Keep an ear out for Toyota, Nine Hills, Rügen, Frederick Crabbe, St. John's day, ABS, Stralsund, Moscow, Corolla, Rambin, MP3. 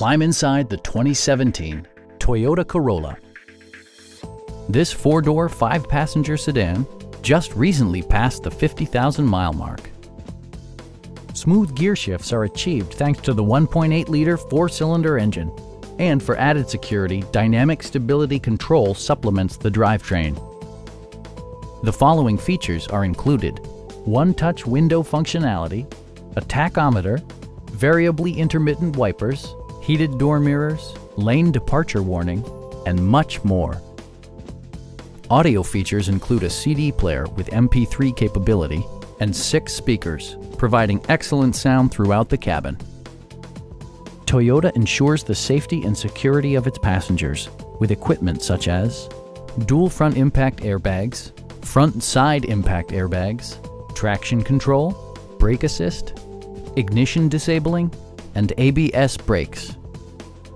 Climb inside the 2017 Toyota Corolla. This four-door, five-passenger sedan just recently passed the 50,000-mile mark. Smooth gear shifts are achieved thanks to the 1.8-liter four-cylinder engine. And for added security, dynamic stability control supplements the drivetrain. The following features are included: one-touch window functionality, a tachometer, variably intermittent wipers, heated door mirrors, lane departure warning, and much more. Audio features include a CD player with MP3 capability and 6 speakers, providing excellent sound throughout the cabin. Toyota ensures the safety and security of its passengers with equipment such as dual front impact airbags, front and side impact airbags, traction control, brake assist, ignition disabling, and ABS brakes.